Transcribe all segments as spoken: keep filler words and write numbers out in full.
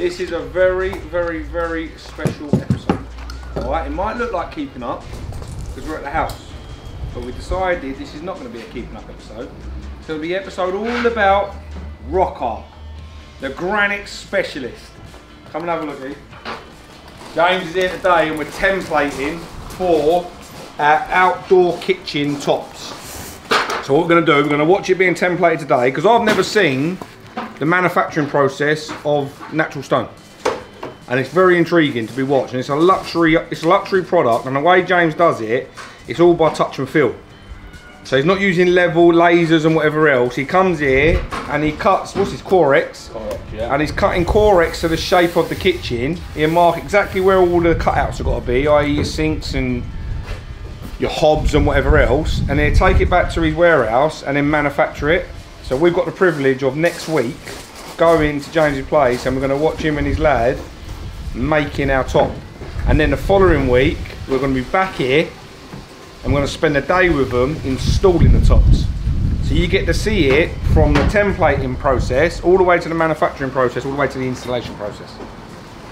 This is a very, very, very special episode. Alright, it might look like keeping up because we're at the house, but we decided this is not going to be a keeping up episode. It's going to be an episode all about Rock Art, the granite specialist. Come and have a look here. James is here today and we're templating for our outdoor kitchen tops. So what we're going to do, we're going to watch it being templated today because I've never seen the manufacturing process of natural stone. And it's very intriguing to be watched. And it's a luxury, it's a luxury product, and the way James does it, it's all by touch and feel. So he's not using level, lasers and whatever else. He comes here and he cuts, what's his, Corex? Corex, yeah. And he's cutting Corex to the shape of the kitchen. He'll mark exactly where all the cutouts have got to be, that is your sinks and your hobs and whatever else. And he'll take it back to his warehouse and then manufacture it. So we've got the privilege of next week going to James's place and we're going to watch him and his lad making our top. And then the following week, we're going to be back here. I'm going to spend a day with them installing the tops. So you get to see it from the templating process all the way to the manufacturing process, all the way to the installation process.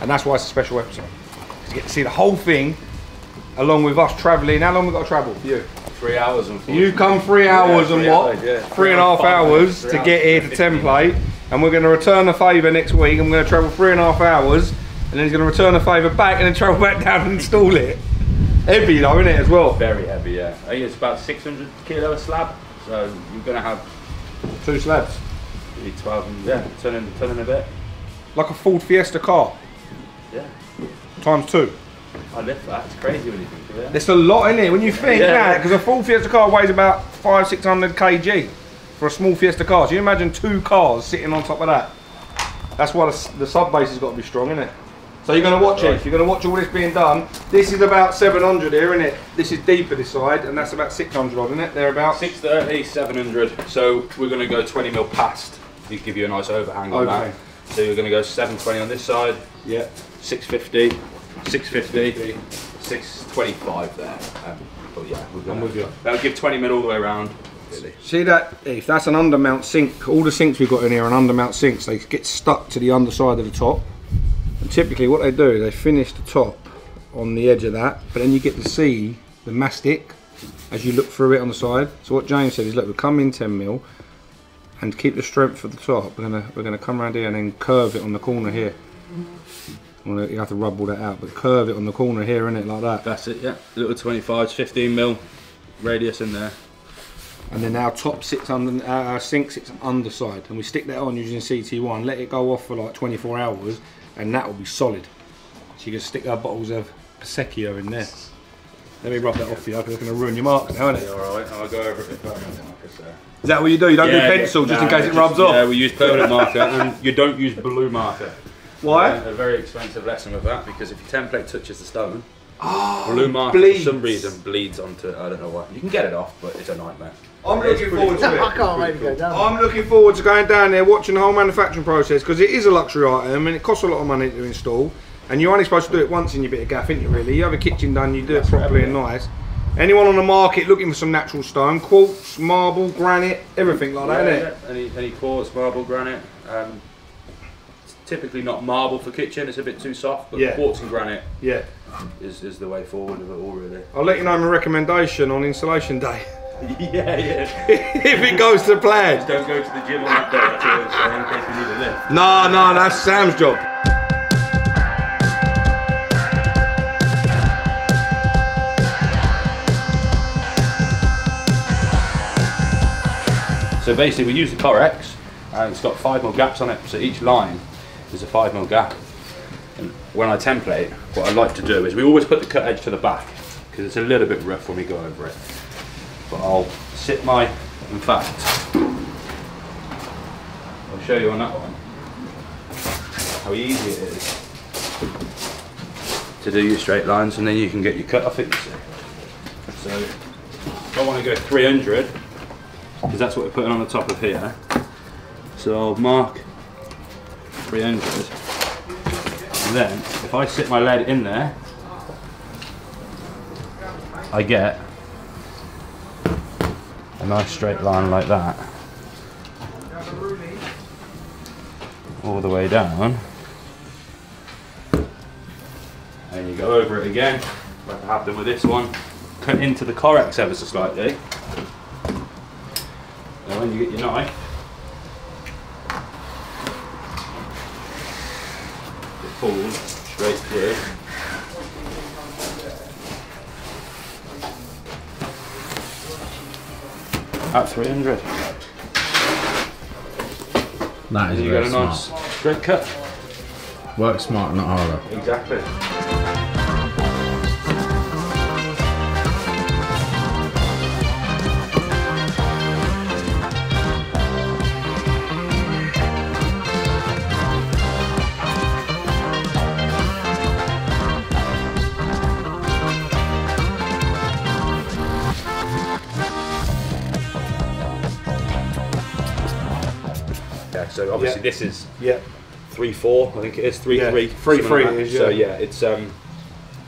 And that's why it's a special episode. Because you get to see the whole thing along with us travelling. How long have we got to travel? You. Three hours and four. You come three hours yeah, and three what? Hours, yeah. Three and a half hours to get here to template. And we're going to return the favour next week. I'm going to travel three and a half hours. And then he's going to return the favour back and then travel back down and install it. Heavy though, isn't it, as well? Very heavy, yeah. I think it's about six hundred kilo slab, so you're going to have two slabs. Maybe twelve, yeah, ton and, ton and a bit. Like a Ford Fiesta car. Yeah. Times two. I lift that, it's crazy when you think of it. It's a lot, isn't it, when you think yeah, that, because yeah. a Ford Fiesta car weighs about five, six hundred kilograms for a small Fiesta car. So you imagine two cars sitting on top of that. That's why the, the sub base has got to be strong, isn't it? So you're going to watch it, you're going to watch all this being done. This is about seven hundred here, isn't it? This is deeper this side, and that's about six hundred odd, isn't it? They're about six thirty, seven hundred. So we're going to go twenty mil past to give you a nice overhang on okay. that. So you're going to go seven twenty on this side. Yeah. six fifty, six fifty, six twenty-five there. Um, but yeah, we're going to that'll give twenty mil all the way around. Really. See that, if that's an undermount sink, all the sinks we've got in here are undermount sinks. They get stuck to the underside of the top. And typically what they do is they finish the top on the edge of that, but then you get to see the mastic as you look through it on the side. So what James said is, look, we'll come in ten mil and keep the strength of the top. We're gonna we're gonna come around here and then curve it on the corner here. Well, you have to rub all that out, but curve it on the corner here, innit, like that. That's it, yeah. Little twenty-fives, fifteen mil radius in there. And then our top sits under, our sink sits underside, and we stick that on using C T one, let it go off for like twenty-four hours. And that will be solid. So you can stick our bottles of Prosecco in there. Let me rub that off for you, because it's going to ruin your marks now, isn't it? Yeah, alright, I'll go over it with permanent markers there. Is that what you do? You don't yeah, do pencil yeah, just no, in case it just, rubs off? Yeah, we use permanent marker, and you don't use blue marker. Why? Uh, a very expensive lesson with that, because if your template touches the stone, oh, blue marker bleeds. For some reason bleeds onto it, I don't know why. You can get it off, but it's a nightmare. I'm looking forward to it. I can't wait to go down there. I'm looking forward to going down there, watching the whole manufacturing process, because it is a luxury item and it costs a lot of money to install. And you're only supposed to do it once in your bit of gaff, isn't you really? You have a kitchen done, you do it properly and nice. Anyone on the market looking for some natural stone, quartz, marble, granite, everything like that, yeah, isn't it? Any, any quartz, marble, granite. Um, it's typically not marble for kitchen, it's a bit too soft, but yeah. quartz and granite. Yeah. Is, is the way forward of it all, really. I'll let you know my recommendation on installation day. Yeah, yeah. If it goes to plan. Just don't go to the gym on that day in case you need a lift. No, no, that's Sam's job. So basically we use the Corex and it's got five mil gaps on it. So each line is a five mil gap. And when I template, what I like to do is we always put the cut edge to the back because it's a little bit rough when we go over it. But I'll sit my, in fact, I'll show you on that one how easy it is to do your straight lines and then you can get your cut off it. So I don't want to go three hundred because that's what we're putting on the top of here. So I'll mark three hundred and then if I sit my lead in there, I get a nice straight line like that, all the way down, and you go over it again, like I have done with this one, cut into the Corex ever so slightly. And when you get your knife, it pulls straight through. At three hundred. That is, you got a nice straight cut. Work smart, not harder. Exactly. Yeah, so obviously yeah. this is... Yeah. Three four, I think it is three yeah, three. Three three. Like it is, yeah. So yeah, it's um,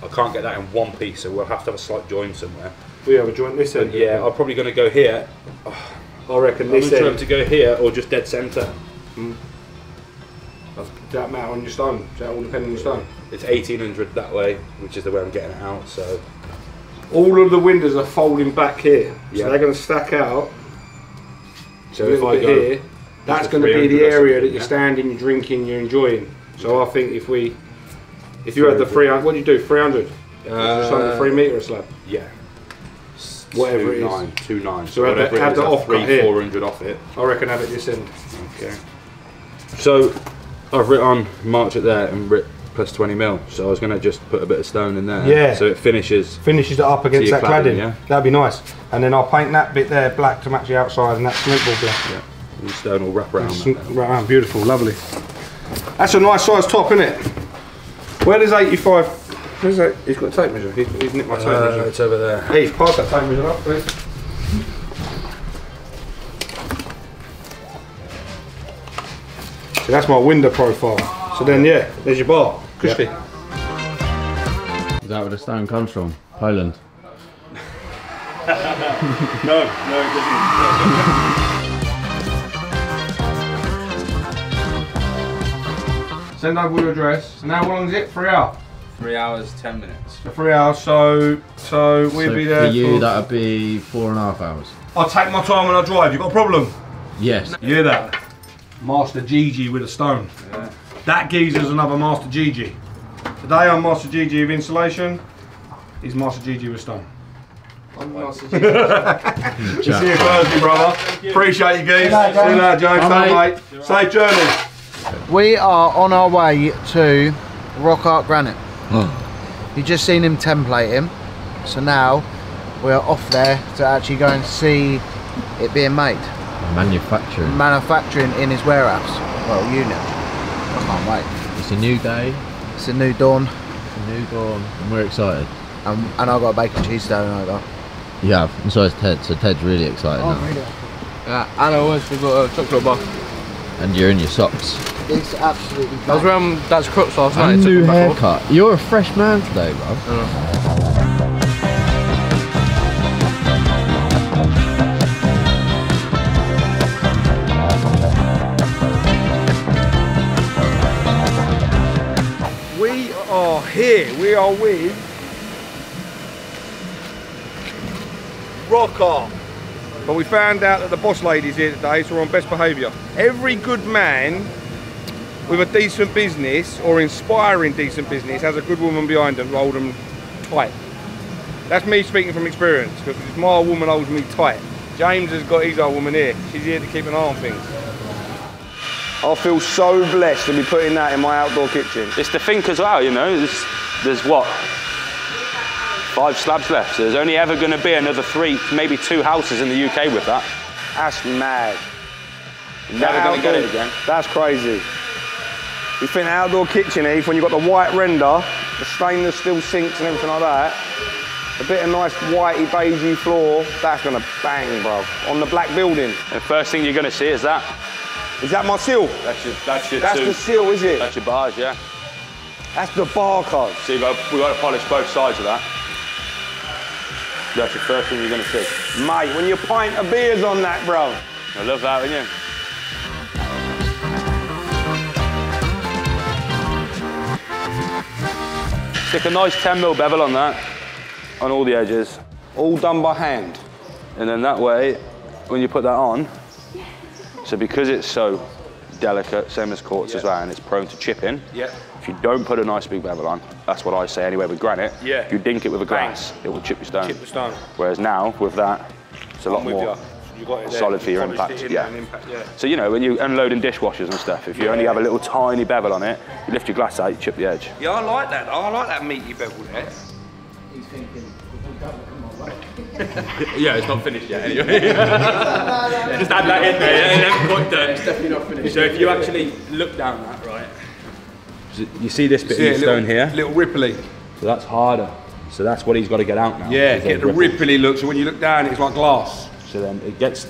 I can't get that in one piece, so we'll have to have a slight join somewhere. We have a joint this end. Yeah, I'm probably going to go here. Oh, I reckon this end. I'm to go here or just dead centre. Mm. That matter on your stone. That all depends on your stone. It's eighteen hundred that way, which is the way I'm getting it out. So all of the windows are folding back here, so yeah. they're going to stack out. So if I go here. That's going to be the area that you're yeah. standing, you're drinking, you're enjoying. So I think if we, if you had the three hundred, what do you do? three hundred? Uh, three metre slab? Yeah. Whatever two, it is. Nine, two nine. So, so have that, have that off three, here. four hundred off it. I reckon have it this end. Okay. So I've writ on march it there and writ plus twenty mil. So I was going to just put a bit of stone in there. Yeah. So it finishes. Finishes it up against that cladding. cladding. Yeah. That'd be nice. And then I'll paint that bit there black to match the outside and that cement ball black. Yeah. And stone will wrap around. Wrap around, beautiful, lovely. That's a nice size top, isn't it? Where does eighty-five? Where's that? He's got a tape measure. He's, he's nicked my tape uh, measure. It's over there. Hey, he's passed that tape measure up, please. So that's my window profile. So then, yeah, there's your bar, crispy. Yep. Is that where the stone comes from? Poland. No, no, it doesn't. Send over your address. And how long is it? Three hours? Three hours, ten minutes. So three hours, so so we'll so be there. For you, for... that'd be four and a half hours. I'll take my time when I drive. You got a problem? Yes. You hear that? Master Gigi with a stone. Yeah. That geezer's another Master Gigi. Today I'm Master Gigi of insulation. He's Master Gigi with stone. I'm Master Gigi. We'll see you Thursday, brother. You. Appreciate you, geez. See you later, James. Bye, mate. mate. Safe journey. We are on our way to Rock Art Granite. Oh. You just seen him template him, so now we're off there to actually go and see it being made. Manufacturing. Manufacturing in his warehouse. Well, you know. I can't wait. It's a new day. It's a new dawn. It's a new dawn, and we're excited. And, and I've got a bacon cheese down over. Yeah, and so is Ted. So Ted's really excited oh, now. Really? Yeah, and I also got a chocolate bar. And you're in your socks. It's absolutely bad. I was around Dad's crutch last night. A new haircut. Off. You're a fresh man today, bro. Uh. We are here. We are with Rock Art. But we found out that the boss lady's here today, so we're on best behaviour. Every good man with a decent business, or inspiring decent business, has a good woman behind them to hold them tight. That's me speaking from experience, because my woman holds me tight. James has got his old woman here. She's here to keep an eye on things. I feel so blessed to be putting that in my outdoor kitchen. It's to think as well, you know, there's, there's what? Five slabs left, so there's only ever going to be another three, maybe two houses in the U K with that. That's mad. You're never going to get it again. That's crazy. You think outdoor kitchen, Eve, when you've got the white render, the stainless steel sinks and everything like that, a bit of nice whitey, beigey floor, that's going to bang, bro, on the black building. The first thing you're going to see is that. Is that my seal? That's your That's, your that's the seal, is it? That's your bars, yeah. That's the bar card. See, bro, we've got to polish both sides of that. That's the first thing you're going to see. Mate, when you pint a beer's on that, bro. I love that, don't you? Stick a nice ten mil bevel on that, on all the edges. All done by hand. And then that way, when you put that on, so because it's so delicate, same as quartz yeah. as well, and it's prone to chipping, yeah. if you don't put a nice big bevel on, that's what I say anyway with granite, yeah. if you dink it with a glass, Bang. it will chip your stone. Chip the stone. Whereas now, with that, it's a lot more you. You got it solid there. for your impact. Yeah. impact. Yeah. So you know, when you unload in dishwashers and stuff, if you yeah. only have a little tiny bevel on it, you lift your glass out, you chip the edge. Yeah, I like that. I like that meaty bevel there. He's thinking, yeah, it's not finished yet anyway. Just add that in there, it hasn't quite done. It's definitely not finished. So if you actually look down that, right? You see this bit of stone here? Little ripply. So that's harder. So that's what he's got to get out now. Yeah, get the ripply look, so when you look down it's like glass. So then it gets,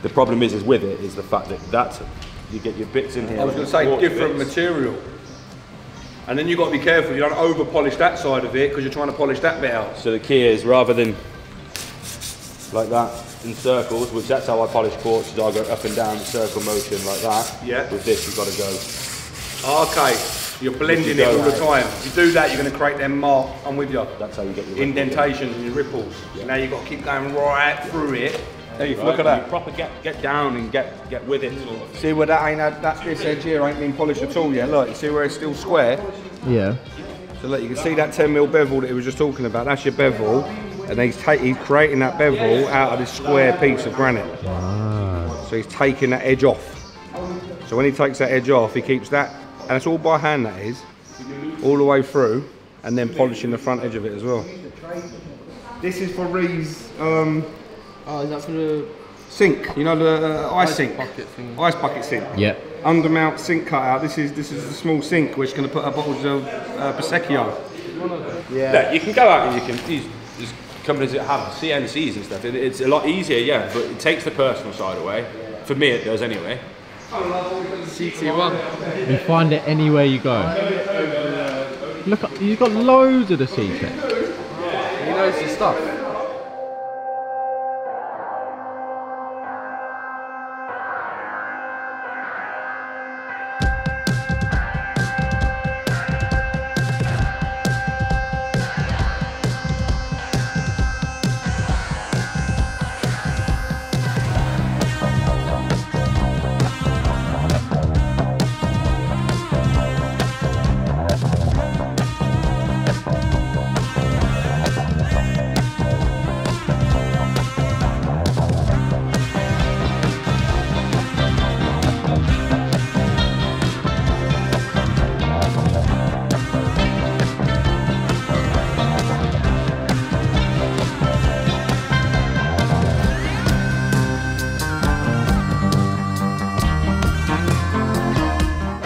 the problem is, is with it, is the fact that that's, you get your bits in here. I was going to say, different material. And then you've got to be careful, you don't over polish that side of it because you're trying to polish that bit out. So the key is, rather than like that in circles, which that's how I polish quartz, is I go up and down in circle motion like that. Yeah. With this, you've got to go. Okay, you're blending you it all the time. If you do that, you're going to create them mark. I'm with you. That's how you get your indentations and your ripples. Yeah. So now you've got to keep going right through it. There you right. Look at that. You proper get, get down and get get with it. Sort of. See where that ain't had, that's this edge here ain't been polished at all yet. Look, you see where it's still square. Yeah. So look, you can see that ten mil bevel that he was just talking about. That's your bevel, and he's he's creating that bevel out of this square piece of granite. Ah. So he's taking that edge off. So when he takes that edge off, he keeps that, and it's all by hand. That is, all the way through, and then polishing the front edge of it as well. This is for Reeves. Um, Oh, is that for the sink? You know the uh, ice, ice sink, bucket thing. ice bucket sink. Yeah. Undermount sink cutout. This is this is a small sink which is going to put our bottles of uh, Prosecco. Yeah. Look, you can go out and you can these, these companies that have C N Cs and stuff. It, it's a lot easier, yeah, but it takes the personal side away. For me, it does anyway. C T one. You find it anywhere you go. Look, you've got loads of the C T. He knows the stuff.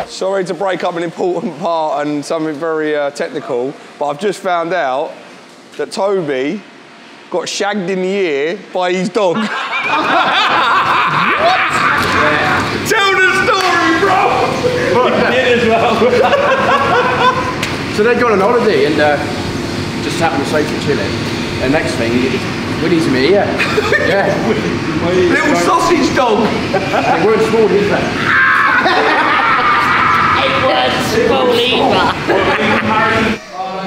Sorry to break up an important part and something very uh, technical, but I've just found out that Toby got shagged in the ear by his dog. What? Yeah. Tell the story, bro! He did as well. So they'd gone on holiday and uh, just sat on the sofa chilling. And next thing, Winnie's in my ear. Yeah. Little sausage dog! They weren't small, did they?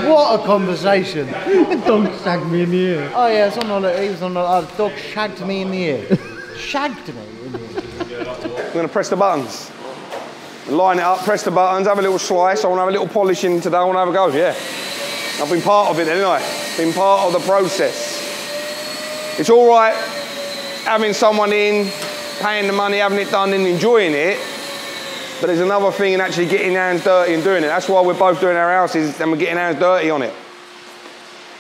What a conversation. The dog shagged me in the ear. Oh yeah, someone he was on the uh, dog shagged me in the ear. Shagged me in the ear. I'm gonna press the buttons. Line it up, press the buttons, have a little slice. I wanna have a little polishing today, I wanna have a go, yeah. I've been part of it, haven't I? Been part of the process. It's all right having someone in, paying the money, having it done and enjoying it. But there's another thing in actually getting hands dirty and doing it. That's why we're both doing our houses and we're getting hands dirty on it.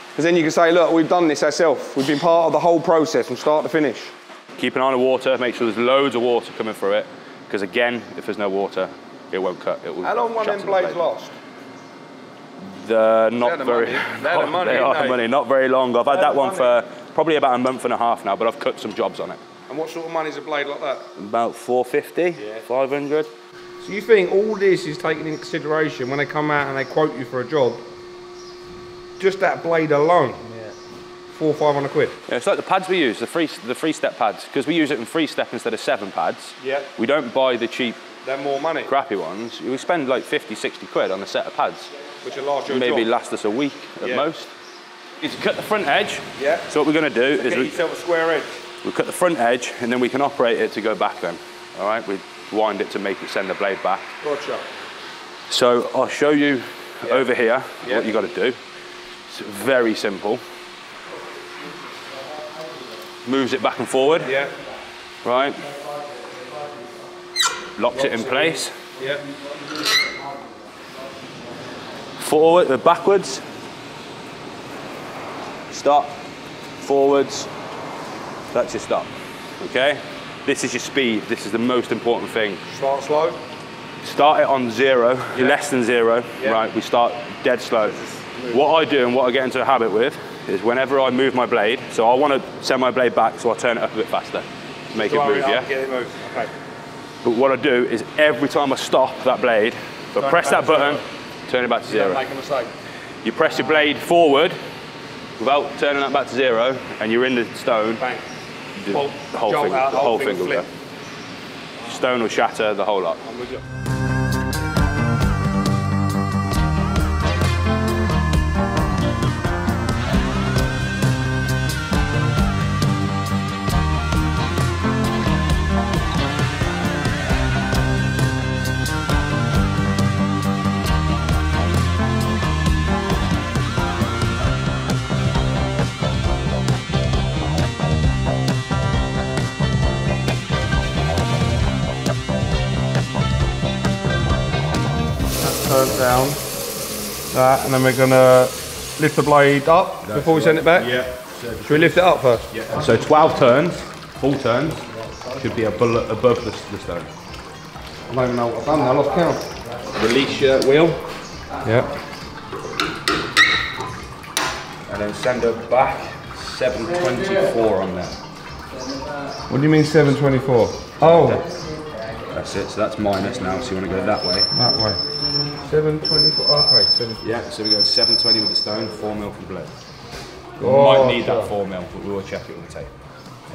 Because then you can say, look, we've done this ourselves. We've been part of the whole process from start to finish. Keep an eye on the water, make sure there's loads of water coming through it. Because again, if there's no water, it won't cut. It will How long one them blades last? They're not very, they're the money, they are the money, not very long. I've had that one for probably about a month and a half now, but I've cut some jobs on it. And what sort of money's a blade like that? About four fifty, yeah. five hundred. Do you think all this is taken into consideration when they come out and they quote you for a job? Just that blade alone, yeah. four or five hundred quid. Yeah, it's like the pads we use, the three, the three-step pads, because we use it in three-step instead of seven pads. Yeah. We don't buy the cheap, they're more money, crappy ones. We spend like fifty, sixty quid on a set of pads. which will last you a maybe job. last us a week at yeah. most. Is cut the front edge. Yeah. So what we're going to do so is get we, yourself a square edge. We cut the front edge, and then we can operate it to go back. Then, all right, we wind it to make it send the blade back. Gotcha. So I'll show you yeah. over here yeah. what you got to do. It's very simple. Moves it back and forward. Yeah. Right. Locks, Locks it in place. In. Yeah. Forward, uh, backwards. Stop, forwards, that's your stop, okay? This is your speed, this is the most important thing. Start slow. Start it on zero, yeah. less than zero, yeah. right, we start dead slow. What I do and what I get into a habit with is whenever I move my blade, so I want to send my blade back, so I turn it up a bit faster to make so it move, it yeah? Get it moved. Okay. But what I do is every time I stop that blade, if I press that button, zero. turn it back to zero. You don't make a mistake. You press your blade forward, without turning that back to zero, and you're in the stone, Bang. the whole, whole thing, out, the whole thing, thing will go. Stone will shatter, the whole lot. I'm with you. Down that, and then we're gonna lift the blade up That's before we send it back. Yeah. Should we lift it up first? Yeah. So twelve turns, full turns, should be above, above the, the stone. I don't even know what I've done. I lost count. Release your wheel. Yeah. And then send it back. seven twenty-four on there. What do you mean seven twenty-four? Oh. That's it. So that's minus now. So you want to go that way. That way. seven twenty-four, okay, seven twenty. Yeah, so we go seven twenty with the stone, four mil from blade. Oh, might need that four mil, but we will check it with the tape.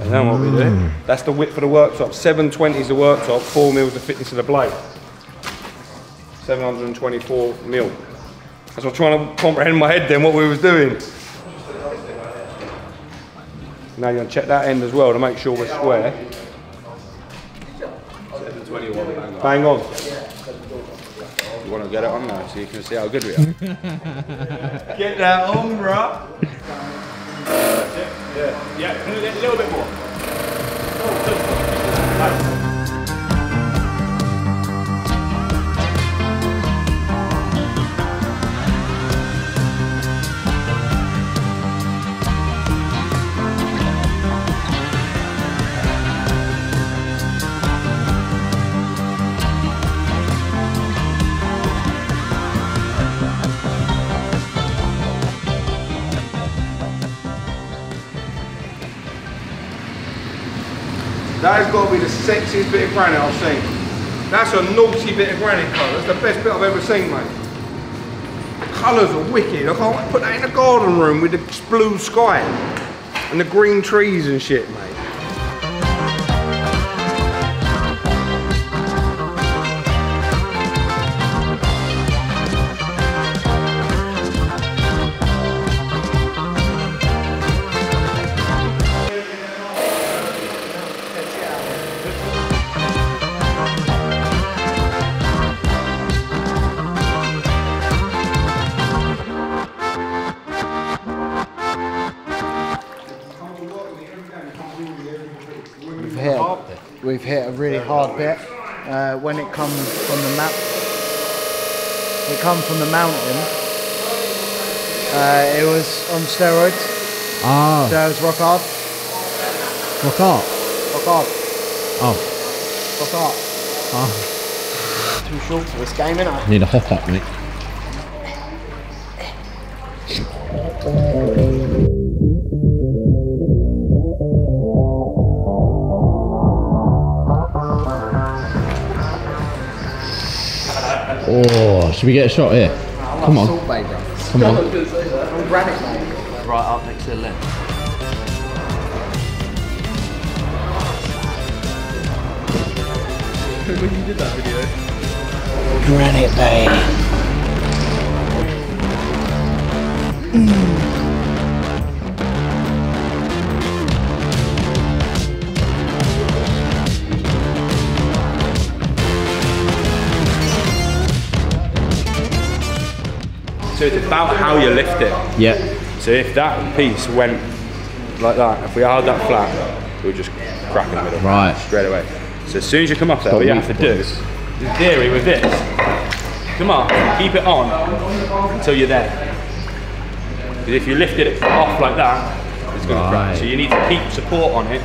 And then what we do, that's the width for the worktop. seven twenty is the worktop, four mil is the thickness of the blade. seven twenty-four mil. That's what I'm trying to comprehend in my head then, what we was doing. Now you're going to check that end as well to make sure we're square. seven twenty-one, bang on. Bang on. You want to get it on now so you can see how good we are. Get that on, bro. uh, yeah, yeah, yeah, a little bit more. Oh, that has got to be the sexiest bit of granite I've seen. That's a naughty bit of granite colour. That's the best bit I've ever seen, mate. The colours are wicked. I can't put that in the garden room with the blue sky and the green trees and shit, mate. We've hit a really hard bit uh, when it comes from the map. It comes from the mountain. Uh, it was on steroids. Ah. So it was rock art. Rock art. Rock art. Oh. Rock art. Oh. Too short for this game, isn't I? Need a hop up, mate. Oh, should we get a shot here? Nah, Come, like on. Salt bay, Come on. Come on. Granite, mate. Right up next to the lip. When you did that video. Granite bay. So it's about how you lift it. Yeah. So if that piece went like that, if we held that flat, we would just crack in the middle. Right. Straight away. So as soon as you come off there, what you have to do, in theory with this, come on, keep it on until you're there. Because if you lifted it off like that, it's going right. to crack. So you need to keep support on it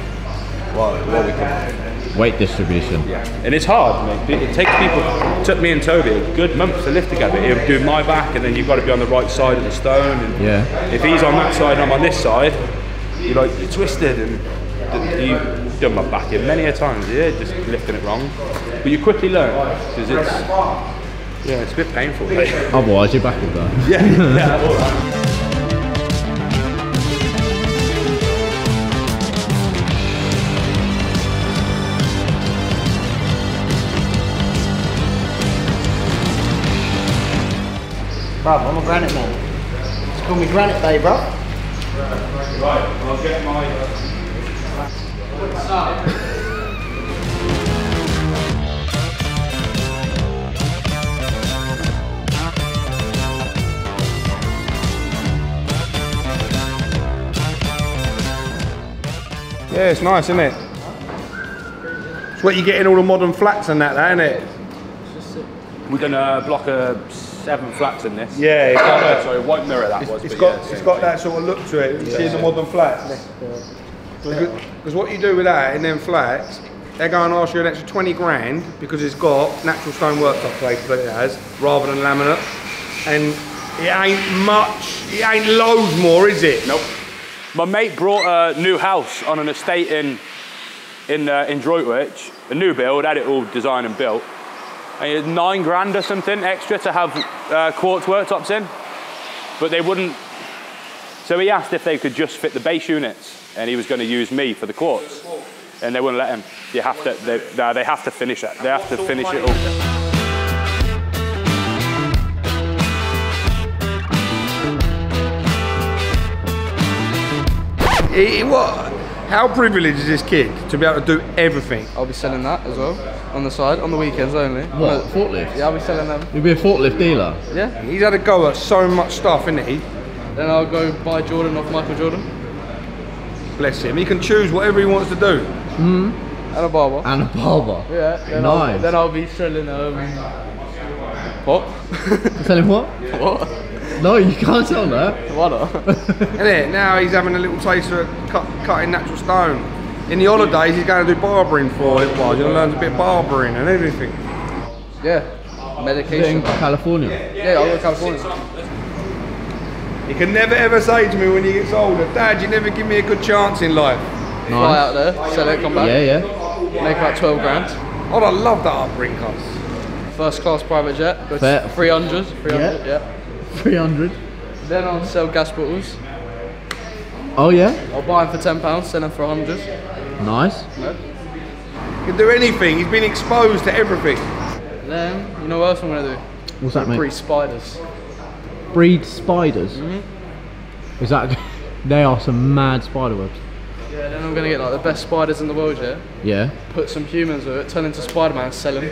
while, while we come. Weight distribution. Yeah. And it's hard, mate. It takes people, it took me and Toby a good month to lift together. He'll do my back and then you've got to be on the right side of the stone. And yeah. If he's on that side and I'm on this side, you're like, you're twisted. And you've done my back in many a times, yeah, just lifting it wrong. But you quickly learn, because it's, yeah, it's a bit painful. Mate. Otherwise, your back will go. Yeah, yeah, all right. Bruv, I'm a Granite man. Just call me Granite Bay, bruv. Right, I'll get my... What's up? Yeah, it's nice, isn't it? It's what you get in all the modern flats and that, that isn't it? We're going to block a... Seven flats in this. Yeah, it's got that. Sorry, white mirror that it's, was. It's got, yeah, it's it's got that sort of look to it. You yeah. see the modern flats. Because what you do with that in them flats, they're going to ask you an extra twenty grand because it's got natural stone worktop plate that it has, rather than laminate. And it ain't much. It ain't loads more, is it? Nope. My mate brought a new house on an estate in in uh, in Droitwich, a new build, had it all designed and built. And it was nine grand or something extra to have uh, quartz worktops in, but they wouldn't. So he asked if they could just fit the base units, and he was going to use me for the quartz, and they wouldn't let him. You have to. They, no, they have to finish it. They have to finish it all. It, it, what? How privileged is this kid to be able to do everything? I'll be selling that as well, on the side, on the weekends only. What, forklift? Yeah, I'll be selling them. You'll be a forklift dealer? Yeah. He's had a go at so much stuff, isn't he? Then I'll go buy Jordan off Michael Jordan. Bless him, he can choose whatever he wants to do. Mm. And a barber. And a barber. Yeah. Then nice. I'll, then I'll be selling, um... what? Selling what? What? No, you can't tell that. Why not? Isn't it? Now he's having a little taste of cut, cutting natural stone. In the holidays, he's going to do barbering for it. Well, you'll learn a bit of barbering and everything. Yeah. Medication. In California. Yeah, yeah, yeah, I'll go to California. He can never ever say to me when he gets older, Dad, you never give me a good chance in life. Nice. Fly out there, sell it, come back. Yeah, yeah. Make about twelve grand. Oh, I love that upbringing us. First class private jet. Fair. three hundred. three hundred, yeah. yeah. three hundred. Then I'll sell gas bottles. Oh yeah? I'll buy them for ten pounds, sell them for a hundred. Nice. No. He can do anything, he's been exposed to everything. Then, you know what else I'm going to do? What's that, mate? Breed spiders. Breed spiders? Mm-hmm. Is that... They are some mad spider webs. Yeah, then I'm going to get like the best spiders in the world, yeah? Yeah. Put some humans with it, turn into Spider-Man, sell them.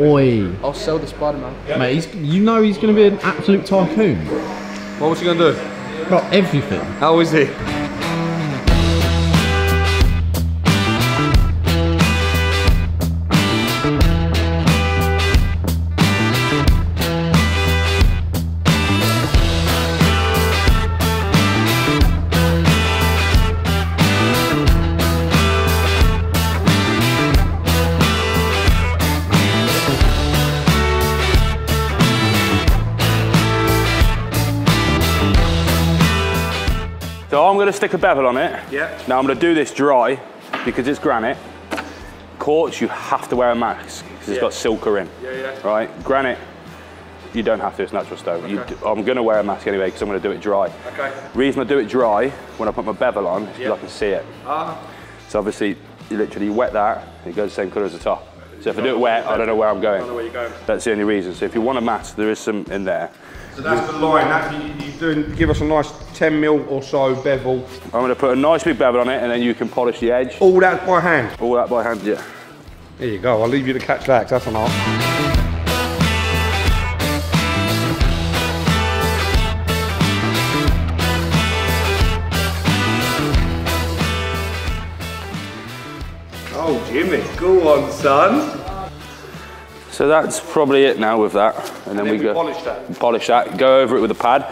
Oi. I'll sell the Spider-Man. Mate, he's, you know he's going to be an absolute tycoon. What was he going to do? Got everything. How is he? I'm going to stick a bevel on it. Yeah. Now I'm going to do this dry because it's granite. Quartz, you have to wear a mask because it's yeah. got silica in. Yeah, yeah. Right. Granite, you don't have to. It's natural stone. Okay. You do, I'm going to wear a mask anyway because I'm going to do it dry. Okay. Reason I do it dry when I put my bevel on is because yeah. I can see it. Ah. So obviously, you literally wet that and it goes the same colour as the top. So if I do it wet, I don't know where I'm going. I don't know where you're going. That's the only reason. So if you want a mask, there is some in there. So that's the line, that you, you do give us a nice ten mil or so bevel. I'm going to put a nice big bevel on it and then you can polish the edge. All that by hand? All that by hand, yeah. There you go, I'll leave you to catch that because that's an art. me. Go on, son. So that's probably it now with that. And, and then, then we, we go polish that. Polish that, go over it with a pad.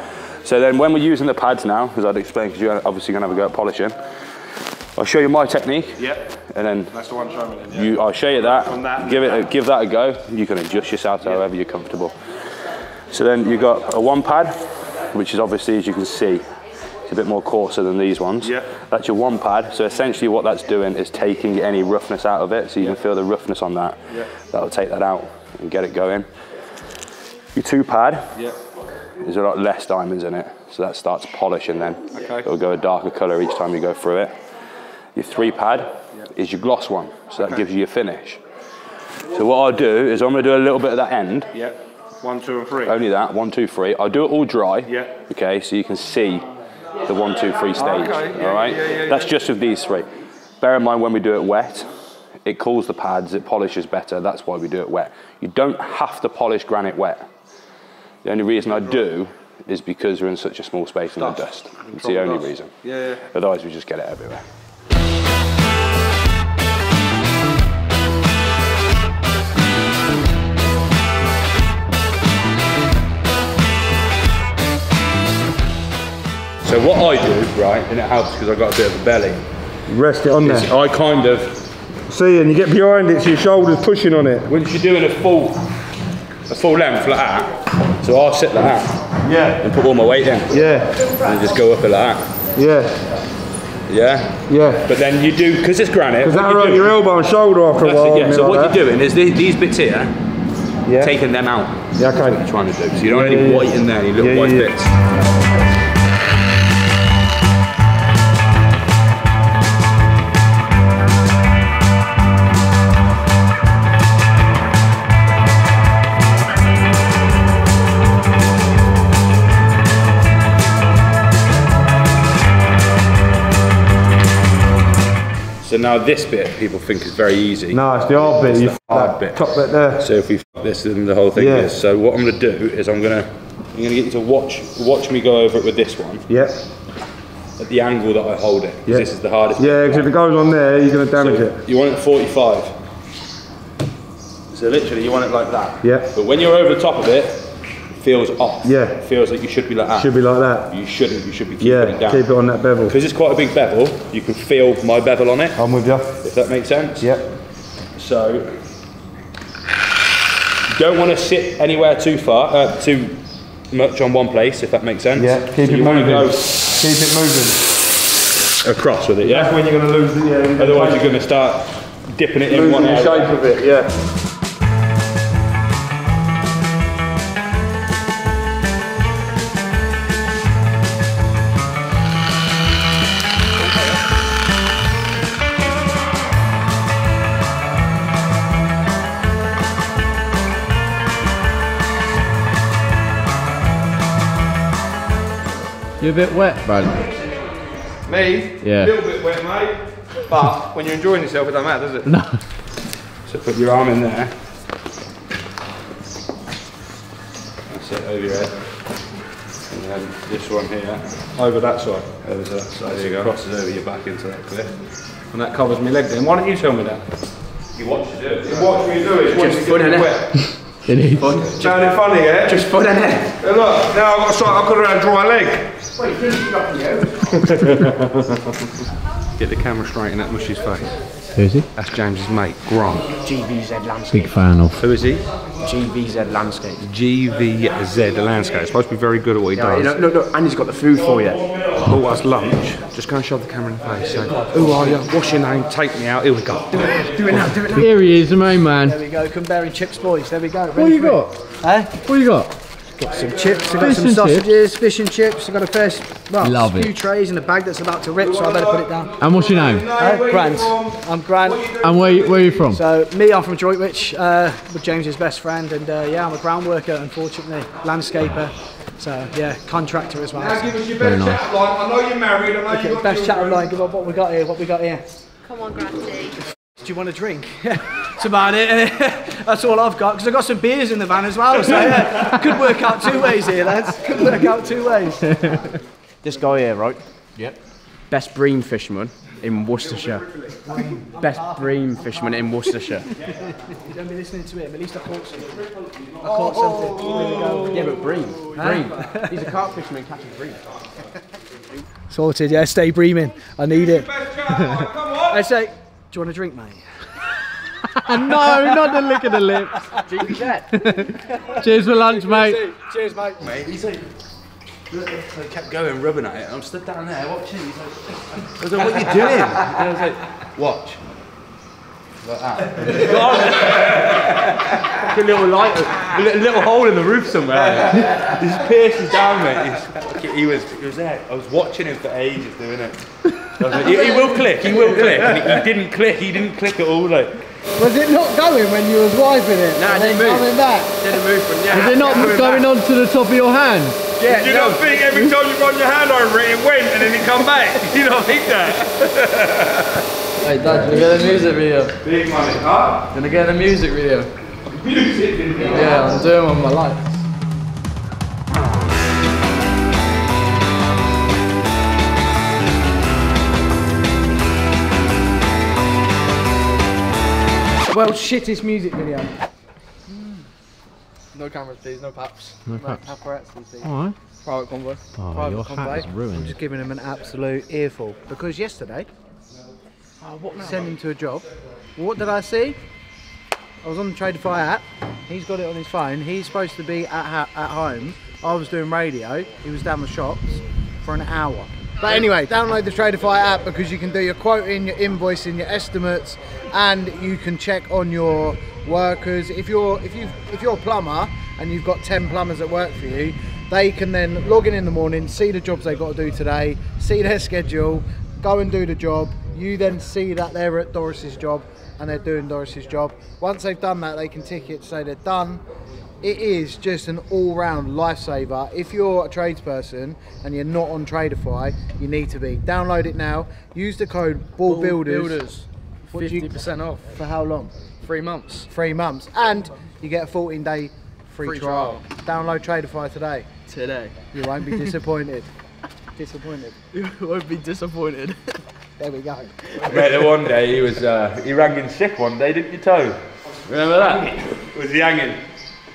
So then when we're using the pads now, because I'd explain, because you're obviously gonna have a go at polishing. I'll show you my technique. Yep. And then that's the one showing it. Yeah. You, I'll show you that. From that give it, a, give that a go. You can adjust yourself to however you're comfortable. So then you've got a one pad, which is obviously, as you can see, it's a bit more coarser than these ones. Yeah. That's your one pad. So essentially what that's doing is taking any roughness out of it. So you yeah. can feel the roughness on that. Yeah. That'll take that out and get it going. Your two pad. Yeah. There's a lot less diamonds in it. So that starts polishing then. Okay. It'll go a darker color each time you go through it. Your three pad yeah. is your gloss one. So that okay. gives you your finish. So what I'll do is I'm gonna do a little bit of that end. Yeah. One, two, and three. Only that, one, two, three. I'll do it all dry. Yeah. Okay, so you can see the one, two, three stage. Okay. Yeah, all right. Yeah, yeah, yeah. That's just of these three. Bear in mind when we do it wet, it cools the pads, it polishes better, that's why we do it wet. You don't have to polish granite wet. The only reason I do is because we're in such a small space in the dust. It's the only reason. Yeah, yeah. Otherwise we just get it everywhere. So what I do, right, and it helps because I've got a bit of a belly. Rest it on there. I kind of... See, and you get behind it, so your shoulder's pushing on it. Once you're doing a full a full length like that, so I'll sit like that. Yeah. And put all my weight in. Yeah. And just go up it like that. Yeah. Yeah? Yeah. But then you do, because it's granite... Because that'll rub your elbow and shoulder after a while. It, yeah. So like what that. you're doing is these, these bits here, yeah. taking them out. Yeah, okay. That's what you're trying to do. So you don't yeah, have any yeah, white yeah. in there, you little yeah, white yeah. bits. So now this bit, people think is very easy. No, it's the hard bit. It's you the hard bit. Top bit there. So if we f this, then the whole thing yeah. is. So what I'm going to do is I'm going to, I'm going to get you to watch, watch me go over it with this one. Yep. At the angle that I hold it. Yep. This is the hardest. Yeah, because if it goes on there, you're going to damage so it. You want it forty-five. So literally, you want it like that. Yeah. But when you're over the top of it, it feels off. Yeah. It feels like you should be like that. Should be like that. You shouldn't. You should be keeping yeah, it down. Yeah, keep it on that bevel. Because it's quite a big bevel, you can feel my bevel on it. I'm with you. If that makes sense. Yep. So, you don't want to sit anywhere too far, uh, too much on one place, if that makes sense. Yeah, keep so it moving. Go keep it moving. Across with it, yeah? That's when you're going to lose it, yeah. Otherwise you're going to start dipping it in one area. Losing the shape of it, yeah. You're a bit wet, bud. Me? Yeah. A little bit wet, mate. But when you're enjoying yourself, it don't matter, does it? No. So put your arm in there. That's it, over your head. And then this one here, over that side. Over to that side, there you go. Crosses over your back into that cliff. And that covers my leg then. Why don't you tell me that? You watch to do it. You watch me do it. It's just fun, innit? Wet. It is. Fun. Just, funny, yeah? Just fun, innit? Hey, look, now I've got to start, I've got to draw my leg. Wait, you're you. Get the camera straight in that mushy's face. Who is he? That's James's mate, Grant. G V Z Landscape. Big fan of. Who is he? G V Z Landscape. G V Z Landscape. It's supposed to be very good at what he yeah, does. Look, look, look, and he's got the food for you. Bought us lunch. Just go and shove the camera in the face. Say, who are you? What's your name? Take me out. Here we go. Do it, do it now, do it now. Here he is, the main man. There we go, Cumberry Chips boys. There we go. Ready what you got? Eh? What you got? Got some chips, I've got some sausages, chips. Fish and chips. I've got a first, well, Love few it. trays in a bag that's about to rip, so I better put it down. And what's your name? Uh, Grant. I'm Grant. And where, where are you from? So, me, I'm from Droitwich, uh, with James's best friend, and uh, yeah, I'm a ground worker, unfortunately, landscaper. So, yeah, contractor as well. Now give us your best nice. chat line. I know you're married, I know okay, you've got best chat line, give up what we got here, what we got here. Come on, Granty. Do you want a drink? That's about it. That's all I've got, because I've got some beers in the van as well, so yeah. Could work out two ways here, lads. Could work out two ways. This guy here, right? Yep. Best bream fisherman. in Worcestershire. Best bream fisherman in Worcestershire. You don't be listening to him. At least I caught something. I caught something. Oh. Yeah, but bream. Bream. He's a carp fisherman catching bream. Sorted, yeah, stay breaming. I need it. I say, do you want a drink, mate? No, not the lick of the lips. G V Z. Cheers for lunch, mate. Cheers, mate. Mate, he's like, I kept going, rubbing at it, and I'm stood down there watching. He's like, I was like, what are you doing? And I was like, watch. Like that. Like a little light, a little, little hole in the roof somewhere. He just pierces down, mate. He's, he, was, he was there. I was watching him for ages doing it. I was like, he, he will click, he will click. And he, he didn't click, he didn't click at all. Like. Was it not going when you was wiping it? Nah, it didn't move. Coming back? Didn't move from yeah. Was it not going, going on to the top of your hand? Yeah. Do you no. not think every time you run your hand over it, it went and then it come back? Do you not think that? Hey Dad, you get a music video. Big money, huh? Gonna get a music video. Music video? Yeah, I'm doing one with my life. World's shittest music video. Mm. No cameras, please. No paps. No paps. No paparazzi, please. All right. Private convoy. Oh, Private your convoy. Hat is ruined. I'm just giving him an absolute earful because yesterday, I oh, sent him to a job. What did I see? I was on the Tradeify app. He's got it on his phone. He's supposed to be at ha at home. I was doing radio. He was down the shops for an hour. But anyway, download the Tradeify app because you can do your quoting, your invoicing, your estimates, and you can check on your workers. If you're if you if you're a plumber and you've got ten plumbers that work for you, they can then log in in the morning, see the jobs they've got to do today, see their schedule, go and do the job. You then see that they're at Doris's job and they're doing Doris's job. Once they've done that, they can tick it to say they're done. It is just an all-round lifesaver. If you're a tradesperson and you're not on Tradeify, you need to be. Download it now. Use the code BALLBUILDERS. fifty percent off. For how long? Three months. Three months. And you get a fourteen day free, free trial. trial. Download Tradeify today. Today. You won't be disappointed. disappointed. You won't be disappointed. There we go. Mate, one day he was, uh, he rang in sick one day, didn't you, Toe? Remember that? Was he hanging?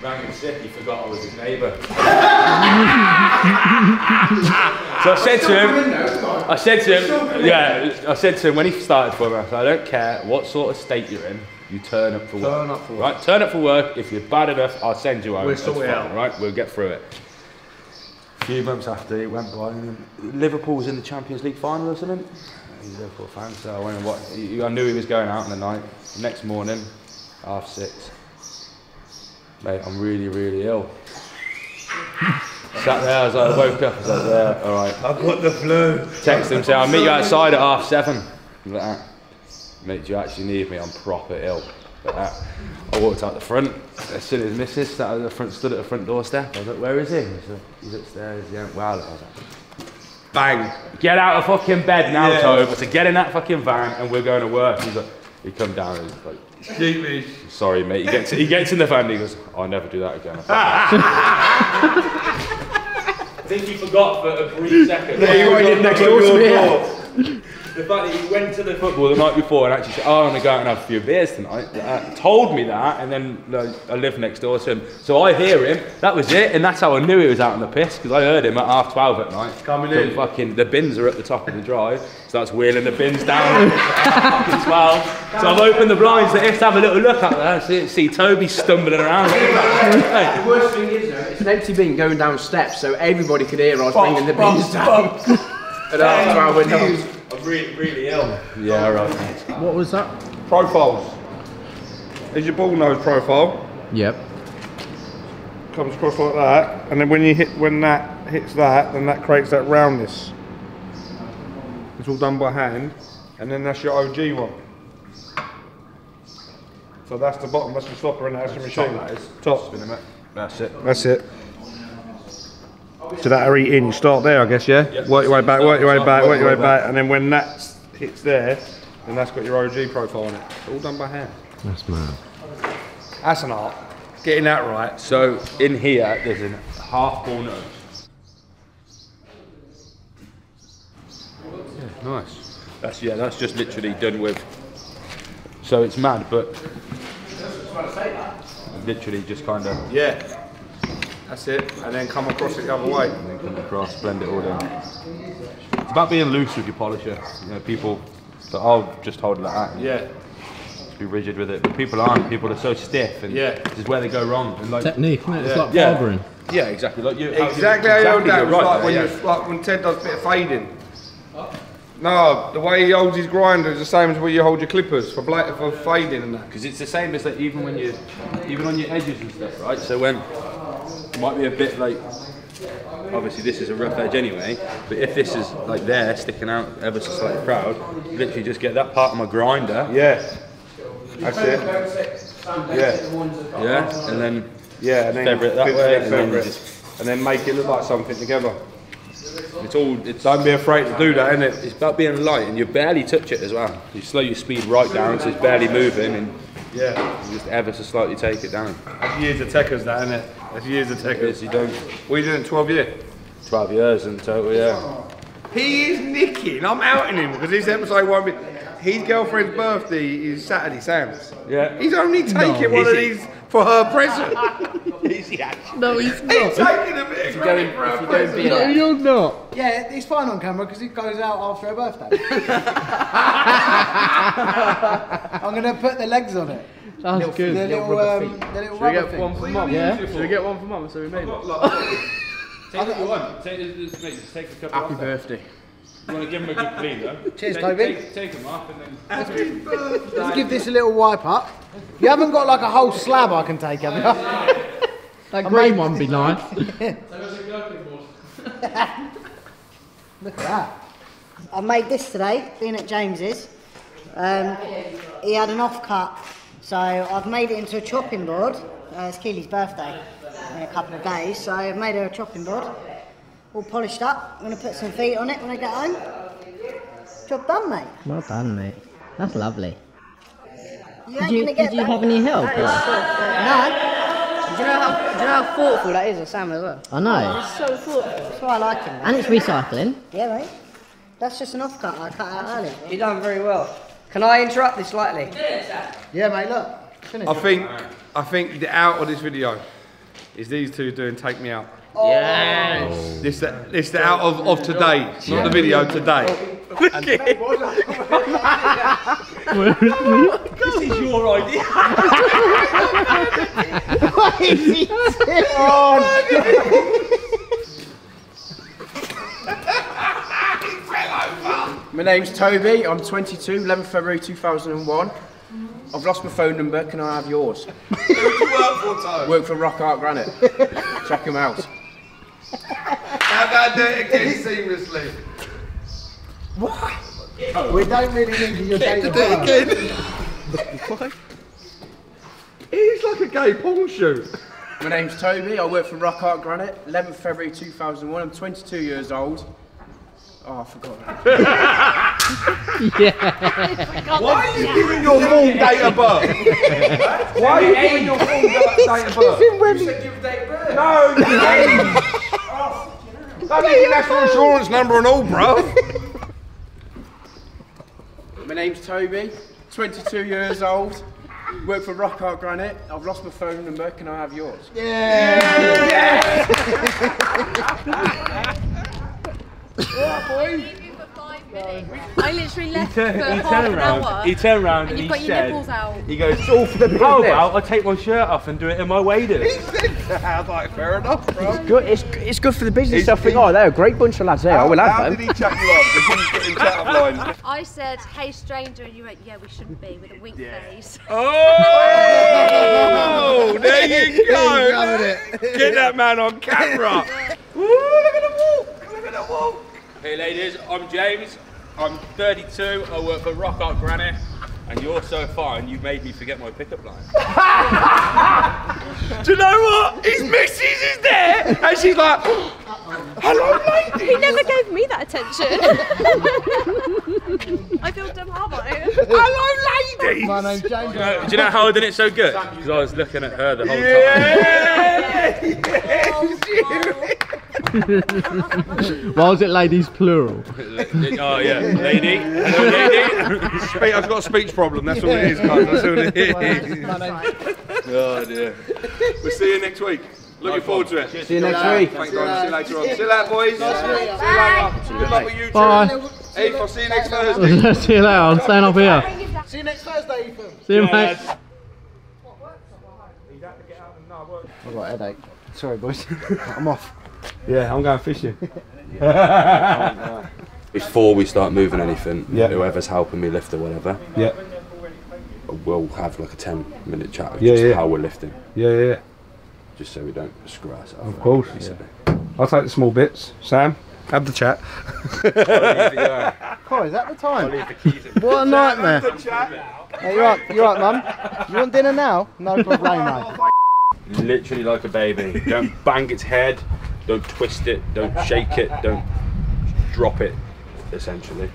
Rang in sick, he forgot I was his neighbour. So I said to him, I said to him, yeah, I said to him when he started for me, I said, I don't care what sort of state you're in, you turn up for work. Turn up for work. Right, turn up for work. If you're bad enough, I'll send you home. We'll sort it out. Right, we'll get through it. A few months after, he went by, and Liverpool was in the Champions League final or something. He's a Liverpool fan, so I went and watched. I knew he was going out in the night. The next morning, half six. Mate, I'm really, really ill. Sat there, I was like, I woke up, I was like, yeah, all right. I've got the flu. Text them, say, I'll meet you outside at half seven. Like that. Mate, do you actually need me? I'm proper ill. Like that. I walked out the front. As soon as missus sat at the front, stood at the front doorstep. I was like, where is he? He's, like, he's upstairs, he ain't well. I was like, bang. Get out of fucking bed now, yeah. Toby. I said, get in that fucking van and we're going to work. He's like, he come down and he's like, me. Sorry, mate. He gets, he gets in the van and he goes, I'll never do that again. I think he forgot for a brief second. No, he went in next door to me. The fact that he went to the football the night before and actually said, oh, I'm going to go out and have a few beers tonight, uh, told me that, and then uh, I live next door to him. So I hear him, that was it, and that's how I knew he was out on the piss, because I heard him at half twelve at night. Coming in. Fucking, the bins are at the top of the drive, so that's wheeling the bins down at fucking twelve. So I've opened the blinds, so let's have a little look out there, see, see Toby stumbling around. The worst thing is, though, it's an empty bin going down steps, so everybody could hear us bringing the bins down. At half twelve we're done. Really, really ill. Yeah, right. What was that? Profiles. Is your ball nose profile? Yep. Comes across like that, and then when you hit, when that hits that, then that creates that roundness. It's all done by hand, and then that's your O G one. So that's the bottom. That's the stopper, and that's the machine. That is top. That's it. That's it. So that are eating, you start there I guess, yeah? Yep. Work your way back, work your way back, work your way back, and then when that hits there, then that's got your O G profile on it. It's all done by hand. That's mad. That's an art. Getting that right, so in here there's a half ball nose. Yeah, nice. That's, yeah, that's just literally done with. So it's mad, but literally just kind of. Yeah, that's it. And then come across it the other way. And then come across, blend it all down. It's about being loose with your polisher. You know, people that I'll just hold it like that. Yeah. Be rigid with it, but people aren't. People are so stiff, and yeah, this is where they go wrong. And like, technique, isn't it? It's yeah. like barbering. Yeah. yeah, exactly. Like you, exactly. How you, exactly how you that right like, when yeah. you, like when Ted does a bit of fading. What? No, the way he holds his grinder is the same as where you hold your clippers for black for fading and that. Because it's the same as that. Even when you, even on your edges and stuff, right? So when it might be a bit like, obviously this is a rough edge anyway. But if this is like there sticking out ever so slightly proud, literally just get that part of my grinder. Yeah. That's it. Yeah. Yeah. And then yeah, and then feather it that way, and then, it. Just, and then make it look like something together. It's all. It's, don't be afraid to do that, innit? It's about being light, and you barely touch it as well. You slow your speed right down, so it's barely moving, and yeah, you just ever so slightly take it down. That's years of techers, that innit? That's years of techers. You don't. What are you doing? Twelve years. Twelve years in total, yeah. He is nicking. I'm outing him because this episode won't be. His girlfriend's birthday is Saturday, Sam's. Yeah. He's only taking no, one of these for her present. Is he actually? No, he's not. He's taking a bit of credit for her present. No, you're not. Yeah, it's fine on camera because it goes out after her birthday. I'm going to put the legs on it. That's little, good. The little, um, the little rubber Should we get one for mum? Yeah. Should we get one for mum so we made it? Take what you want. Take a couple. Happy birthday. You want to give him a good clean though? Cheers, take, Toby. Take, take him off and then... Happy birthday! Let's give this a little wipe up. You haven't got like a whole slab I can take, have you? That green one be nice. Yeah. Look at that. I made this today, being at James's. Um, he had an off cut, so I've made it into a chopping board. Uh, it's Keely's birthday in a couple of days, so I've made her a chopping board. All polished up. I'm going to put some feet on it when I get home. Job done, mate. Well done, mate. That's lovely. You did you, did you have any help? Or? So, uh, no. Do you, know how, do you know how thoughtful that is of Sam as well? I know. It's so thoughtful. That's why I like him. Mate. And it's recycling. Yeah, mate. That's just an off cut I cut out earlier. You've done very well. Can I interrupt this slightly? Yeah, yeah mate, look. Finish. I think, I think the out of this video is these two doing Take Me Out. Oh. Yes! This the, this the out of, of today, not yeah. the video today. Look at it! This is your idea! What is he doing? Oh, my name's Toby, I'm twenty-two, eleventh February two thousand and one. I've lost my phone number, can I have yours? Who do you work for, Toby? Work for Rock Art Granite. Check him out. Have that done again seamlessly. What? We don't really need your data. Get to do it again. He's like a gay porn shoot. My name's Toby. I work for Rock Art Granite. eleventh February two thousand and one. I'm twenty-two years old. Oh, I forgot that. Yeah. Why are you giving your full date of birth? Why are you giving your full date of birth? You said give date of birth. No, no. I need your national insurance number and all, bro. My name's Toby, twenty-two years old, work for Rock Art Granite. I've lost my phone number, can I have yours? Yeah! yeah. yeah. What, boy? I literally left he for he half an round, hour. He turned round and, and he said, out. He goes, "All for the blow out, I'll take my shirt off and do it in my waders." He said that. I was like, fair enough, bro. It's good, it's, it's good for the business. I think, oh, they're a great bunch of lads there. I will have how them. How did he chat you up? I said, "Hey, stranger," and you went, "Yeah, we shouldn't be," with a wink yeah. face. Oh, there you go. Get that man on camera. Ooh, look at the walk, look at the walk. Hey ladies, I'm James, I'm thirty-two, I work for Rock Art Granite, and you're so fine, you've made me forget my pickup line. Do you know what? His missus is there, and she's like, "Hello, lady!" He never gave me that attention. I feel dumb, have I? "Hello, ladies!" My name's James. Do you know, do you know how I did it so good? Because I was looking at her the whole yeah. time. Yeah! Yes, you! Why was it ladies plural? Oh yeah, lady. Hello, lady. I've got a speech problem. That's all it is, guys. That's all it is. Oh dear. We'll see you next week. Looking forward to it. See you next week. Thank God. See you later on. See you later, boys. See you later. Good luck with you two. Bye. Ethan, I'll see you next Thursday. See you later. I'm staying up here. See you next Thursday, Ethan. See you, mate. I've got a headache. Sorry, boys. I'm off. Yeah, I'm going fishing. Before we start moving anything, yeah. whoever's helping me lift or whatever, yeah. we'll have like a ten minute chat of yeah, just yeah. how we're lifting. Yeah, yeah, yeah. Just so we don't screw ourselves. Of course. Yeah. I'll take the small bits. Sam, have the chat. Oh, is that the time? The what a nightmare. Hey, you're right, you're right, Mum. You want dinner now? No problem, mate. Literally like a baby. Don't bang its head, don't twist it, don't shake it, don't drop it, essentially.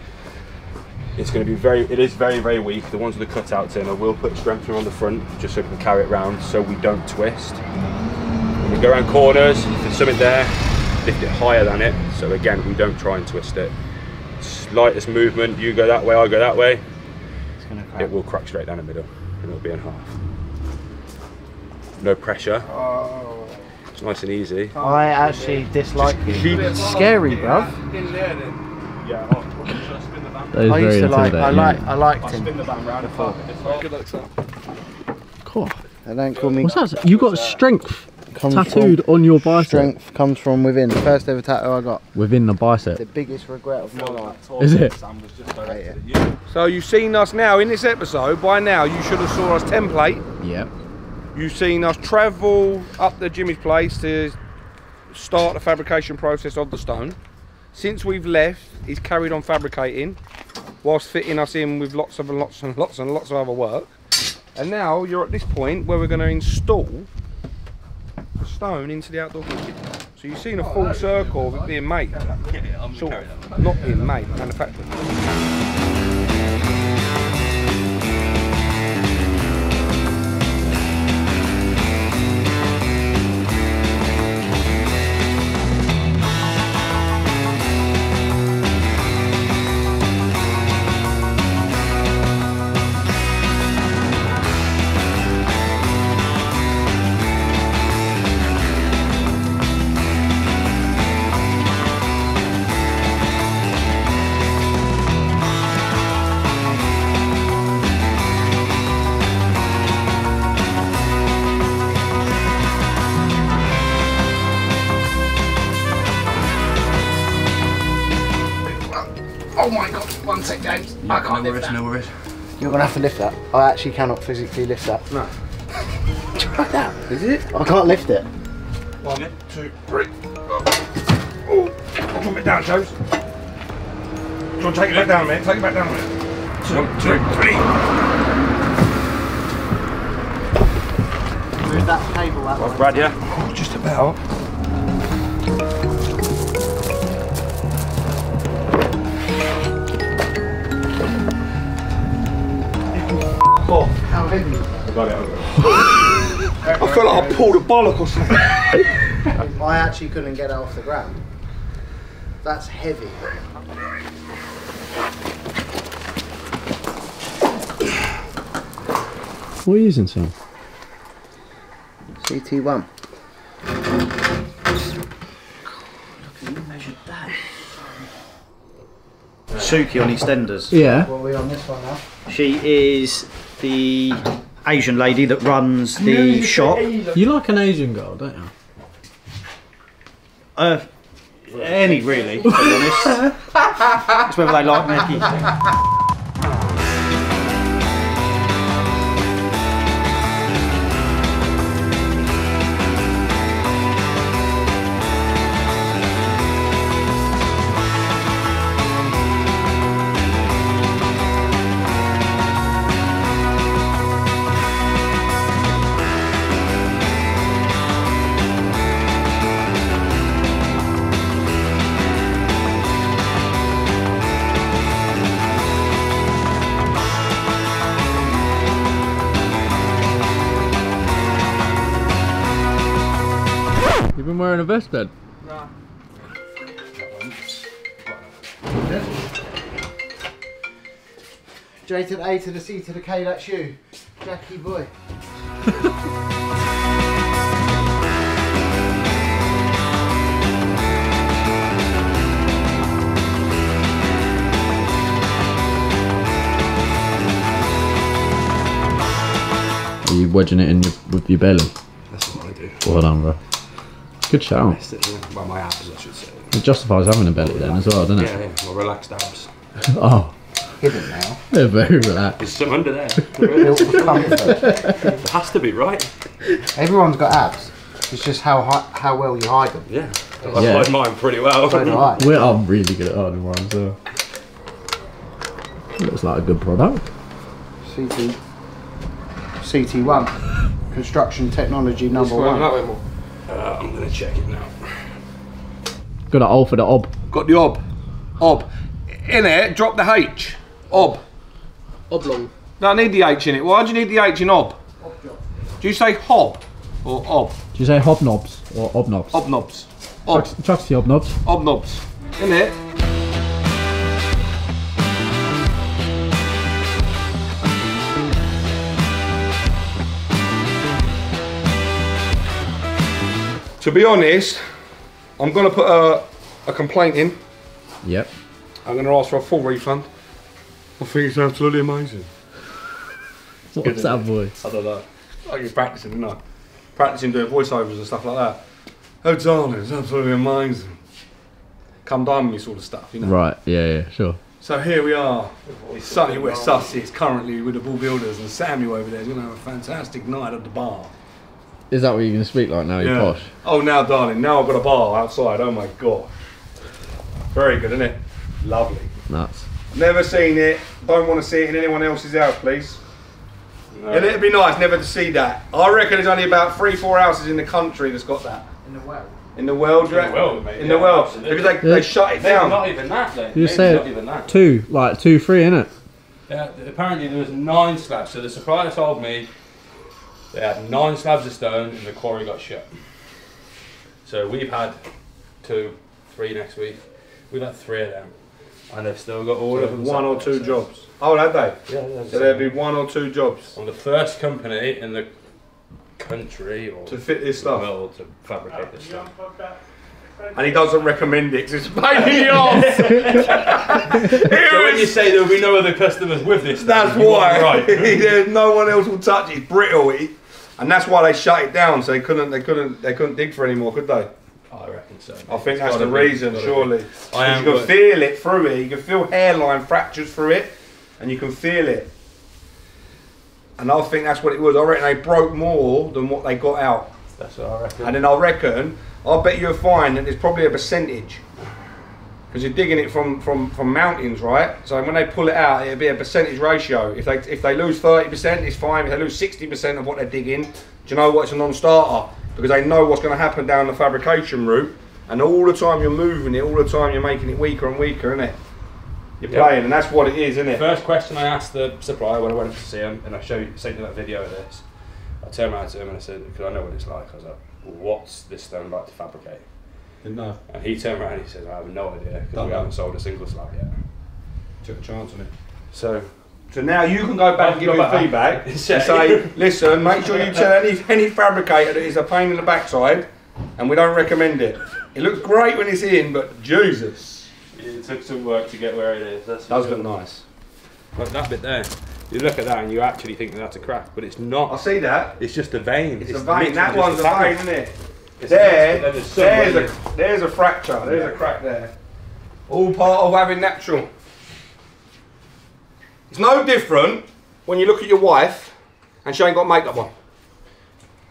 It's going to be very, it is very, very weak. The ones with the cutouts in, I will put strengthener on the front just so we can carry it round so we don't twist. When we go around corners, if there's something there, lift it higher than it. So again, we don't try and twist it. Slightest movement, you go that way, I go that way, it's gonna crack. It will crack straight down the middle and it'll be in half. No pressure. Oh. It's nice and easy. I actually dislike just it. It's scary, bruv. Yeah, I'll I used to like. I like. I liked him. Good luck, sir. Cool. I don't call me. What's that? You got strength tattooed on your bicep. Strength comes from within. First ever tattoo I got. Within the bicep. The biggest regret of my life. Is it? So you've seen us now in this episode. By now you should have saw us template. Yeah. You've seen us travel up to Jimmy's place to start the fabrication process of the stone. Since we've left, he's carried on fabricating whilst fitting us in with lots of and lots and lots and lots of other work. And now you're at this point where we're going to install the stone into the outdoor kitchen. So you've seen a full circle of it being made, sort of, not being made, manufactured. I can't no lift worries, that. No worries. You're going to have to lift that. I actually cannot physically lift that. No. Try that. Is it? I can't lift it. One, two, three. Oh, oh. Drop it down, Jones. Do you want to take it back down, man? Take it back down, man. Two, two, three. Move that table out. Well, Brad, yeah? Oh, just about. Oh, how heavy is that? I got it, I got it. I feel like I pulled a bollock or something. I actually couldn't get it off the ground. That's heavy. What are you using, Sam? C T one. God, you measured that. Suki on EastEnders. Yeah. What are we on this one now? She is the Asian lady that runs the no, you shop. You like an Asian girl, don't you? Uh, any really, to be honest. It's whether they like Nicky. Wearing a vest then? Nah. J to the A to the C to the K, that's you. Jackie boy. Are you wedging it in your, with your belly? That's what I do. Well done, bro. Good shout. By my abs, I should say. It justifies having a belly then as well, doesn't it? Yeah, yeah. Well, relaxed abs. Oh. Hidden now. They're very relaxed. There's some under there. It has to be, right? Everyone's got abs. It's just how high, how well you hide them. Yeah. I yeah. hide mine pretty well. So do I. We're, I'm really good at hiding mine, so. Looks like a good product. C T. C T one. Construction technology number one. Uh, I'm going to check it now. Got an O for the ob. Got the ob. Ob. In it, drop the H. Ob. Oblong. No, I need the H in it. Why do you need the H in ob? Ob job. Do you say hob or ob? Do you say hobnobs or obnobs? Obnobs. Ob. Chuck's, Chuck's the obnobs. Obnobs. In it. To be honest, I'm going to put a, a complaint in. Yep. I'm going to ask for a full refund. I think it's absolutely amazing. What's that voice? I don't know. I've been practicing, you know. Practicing doing voiceovers and stuff like that. Oh darling, it's absolutely amazing. Come Dine With Me sort of stuff, you know. Right, yeah, yeah, sure. So here we are. It's sunny West Sussex currently with the Bald Builders, and Samuel over there is going to have a fantastic night at the bar. Is that what you're going to speak like now, yeah. You're posh? Oh, now, darling, now I've got a bar outside, oh my gosh. Very good, isn't it? Lovely. Nuts. Never seen it, don't want to see it in anyone else's house, please. No. And it'd be nice never to see that. I reckon there's only about three, four houses in the country that's got that. In the world? In the world, right? In the world, mate. In yeah, the world. Absolutely. Because they, yeah. they shut it down. Maybe not even that, though. You said not even that. Two, like two, three, innit? Yeah, apparently there was nine slabs, so the supplier told me they had nine slabs of stone and the quarry got shut. So we've had two, three next week. We've had three of them. And they've still got all so of them. One or two jobs. Oh, had they? Yeah, yeah. So there'd be one or two jobs. I'm the first company in the country or to fit this stuff. Well, to fabricate this stuff. And he doesn't recommend it because it's paying off. So when you say there'll be no other customers with this, that's why. Right. There's no one else will touch it. It's brittle, and that's why they shut it down. So they couldn't, they couldn't, they couldn't dig for it anymore, could they? I reckon so. Mate. I think it's that's the be, reason, surely. I am you can feel it through it. You can feel hairline fractures through it, and you can feel it. And I think that's what it was. I reckon they broke more than what they got out. That's what I reckon. And then I reckon, I bet you'll find that there's probably a percentage. Because you're digging it from, from, from mountains, right? So when they pull it out, it'll be a percentage ratio. If they if they lose thirty percent, it's fine. If they lose sixty percent of what they're digging, do you know what? It's a non-starter. Because they know what's going to happen down the fabrication route. And all the time you're moving it, all the time you're making it weaker and weaker, innit? You're yep. playing, and that's what it is, isn't it? First question I asked the supplier when I went up to see him, and I showed, sent you that video of this. I turned around to him and I said, because I know what it's like, I was like, what's this stone like to fabricate? No. And he turned around and he said, I have no idea, because we know. haven't sold a single slab yet. Took a chance on it. So so now you can go back and give him feedback and say, listen, make sure you tell any, any fabricator that it's a pain in the backside and we don't recommend it. It looks great when it's in, but Jesus. It took some work to get where it is. That's does look nice. Like that bit there. You look at that and you actually think that that's a crack, but it's not. I see that. It's just a vein. It's, it's a vein. That one's a vein, isn't it? It's there, there's, there's, a, there's a fracture. There's yeah. a crack there. All part of having natural. It's no different when you look at your wife and she ain't got makeup on.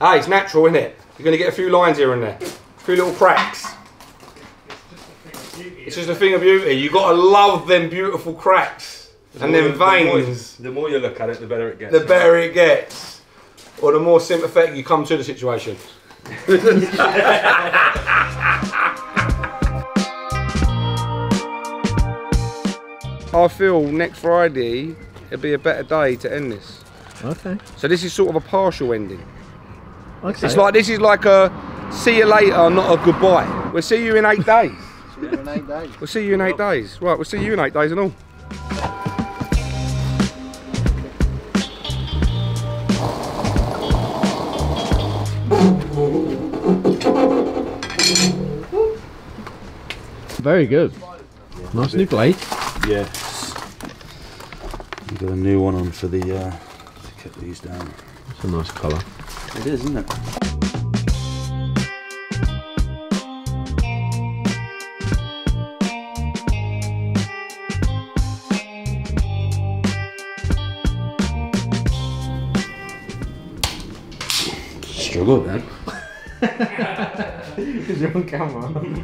Ah, it's natural, isn't it? You're going to get a few lines here and there. A few little cracks. It's just a thing of beauty. You've got to love them beautiful cracks. The and then veins. The more, the more you look at it, the better it gets. The better it gets. Or the more sympathetic you come to the situation. I feel next Friday it'll be a better day to end this. Okay. So this is sort of a partial ending. Okay. It's like this is like a see you later, not a goodbye. We'll see you in eight days. See you in eight days. We'll see you in eight days. Right, we'll see you in eight days and all. Very good. Yeah, nice new blade. Yes. We've got a new one on for the uh, to cut these down. It's a nice colour. It is, isn't it? Struggle then. Because you're on camera.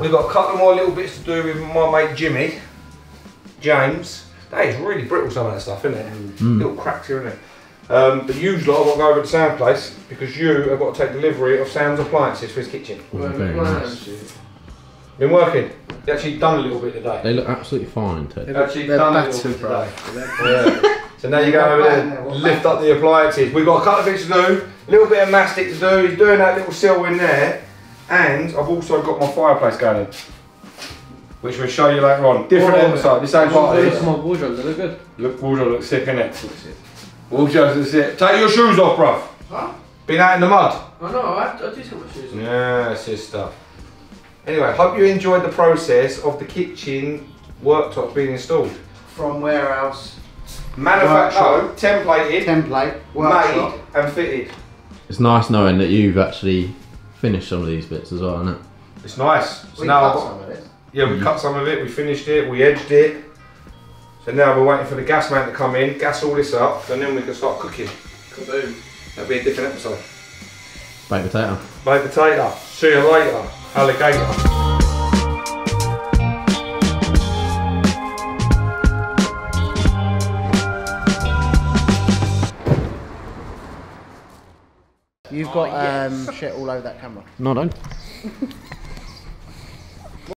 We've got a couple more little bits to do with my mate Jimmy, James. That is really brittle, some of that stuff, isn't it? Mm. Little cracks here, isn't it? Um, but usually I want to go over to Sam's place because you have got to take delivery of Sam's appliances for his kitchen. Well, very nice. Been working. They actually done a little bit today. They look absolutely fine, Ted. They've actually They're done a little bit today. Yeah. So now you go over there, lift up the appliances. We've got a couple of bits to do, a little bit of mastic to do. He's doing that little seal in there, and I've also got my fireplace going in, which we'll show you later on. Different episode, this ain't part of this. My wardrobe, they look good. Look, wardrobe looks sick, innit? Wardrobe looks sick. Take your shoes off, bruv. Huh? Been out in the mud. I know, I do take my shoes off. Yeah, it's just stuff. Anyway, hope you enjoyed the process of the kitchen worktop being installed. From where else? Manufactured, no, templated, template, workshop, made and fitted. It's nice knowing that you've actually finished some of these bits as well, isn't it? It's nice. So we now cut some of it. Yeah, we cut some of it, we finished it, we edged it. So now we're waiting for the gas man to come in, gas all this up, and then we can start cooking. Kaboom. That'll be a different episode. Baked potato. Baked potato. See you later, alligator. You've got oh, yes. um, shit all over that camera. No, I don't.